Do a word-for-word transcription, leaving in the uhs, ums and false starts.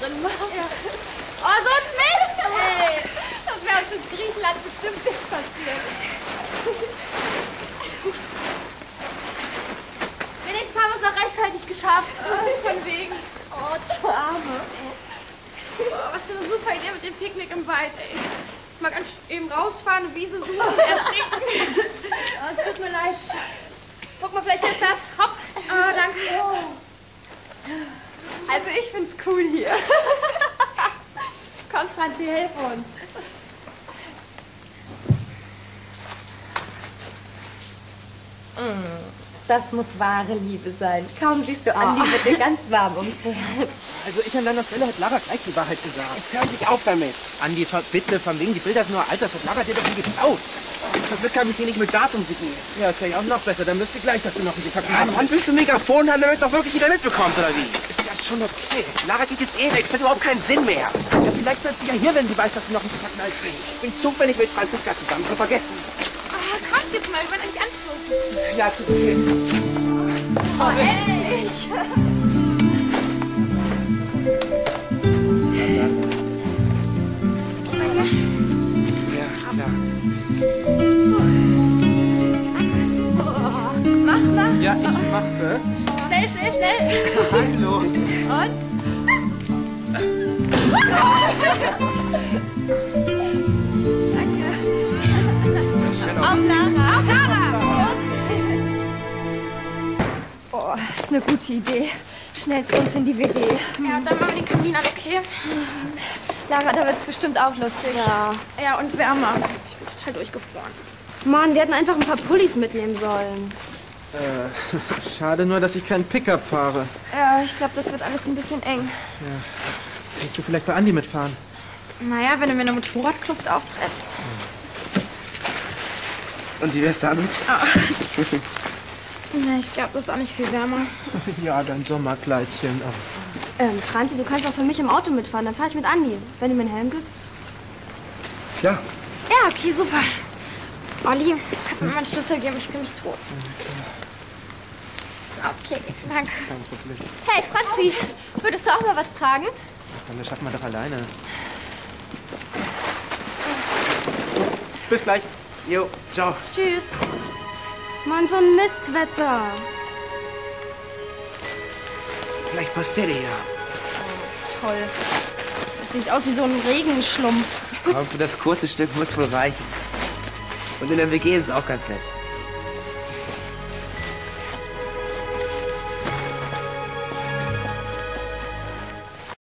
drin machen. Ja. Oh, so ein Mist, ey! Das wäre uns in Griechenland bestimmt nicht passiert. Wenigstens haben wir es noch rechtzeitig geschafft. Von wegen. Oh, du Arme. Oh, was für eine super Idee mit dem Picknick im Wald, ey. Man kann eben rausfahren, Wiese suchen, ertrinken. Oh, es tut mir leid. Guck mal, vielleicht jetzt das. Hopp. Oh, danke. Oh. Also ich find's cool hier. Komm, Franzi, hilf uns. Das muss wahre Liebe sein. Kaum siehst du oh. Andi, wird dir ganz warm ums Herz. Also ich an deiner Stelle hätte Lara gleich die Wahrheit gesagt. Jetzt hör dich auf damit. Andi, bitte, von wegen die Bilder sind nur alt, das hat Lara dir doch nie getraut. Zum Glück habe ich sie nicht mit Datum signiert. Ja, das wäre ja auch noch besser. Dann wüsste ich gleich, dass du noch nicht verkauft hast. Wann willst du ein Megafon haben, damit es auch wirklich jeder mitbekommt, oder wie? Ist das schon okay? Lara geht jetzt eh weg. Es hat überhaupt keinen Sinn mehr. Ja, vielleicht wird sie ja hier, wenn sie weiß, dass du noch nicht verknallt bist. Ich bin zufällig mit Franziska zusammen. Ich habe vergessen. Ah, kommt jetzt mal. Wir wollen euch anstoßen. Ja, tut okay. Oh, ey. Ist okay, ja? Ja, klar. Ja, ich mache. Schnell, schnell, schnell. Hallo. Und? Danke. Auf Lara. Auf Lara. Oh, das ist eine gute Idee. Schnell zu uns in die W G. Ja, dann machen wir den Kamin an, okay? Mhm. Lara, da wird's bestimmt auch lustig. Ja. Ja, und wärmer. Ich bin total durchgefroren. Mann, wir hätten einfach ein paar Pullis mitnehmen sollen. Äh, schade nur, dass ich keinen Pickup fahre. Ja, ich glaube, das wird alles ein bisschen eng. Ja. Willst du vielleicht bei Andi mitfahren? Naja, wenn du mir eine Motorradkluft auftreibst. Und wie wär's damit? Oh. Na, ich glaube, das ist auch nicht viel wärmer. Ja, dein Sommerkleidchen. Oh. Ähm, Franzi, du kannst auch für mich im Auto mitfahren. Dann fahre ich mit Andi, wenn du mir einen Helm gibst. Klar. Ja, okay, super. Olli, kannst du mir mal einen Schlüssel geben? Ich bin nicht tot. Okay, danke. Kein Problem. Hey, Franzi, würdest du auch mal was tragen? Dann das schaffen wir doch alleine. Gut, bis gleich. Jo, ciao. Tschüss. Mann, so ein Mistwetter. Vielleicht passt der dir ja. Oh, toll. Das sieht aus wie so ein Regenschlumpf. Aber für das kurze Stück wird's wohl reichen. Und in der W G ist es auch ganz nett.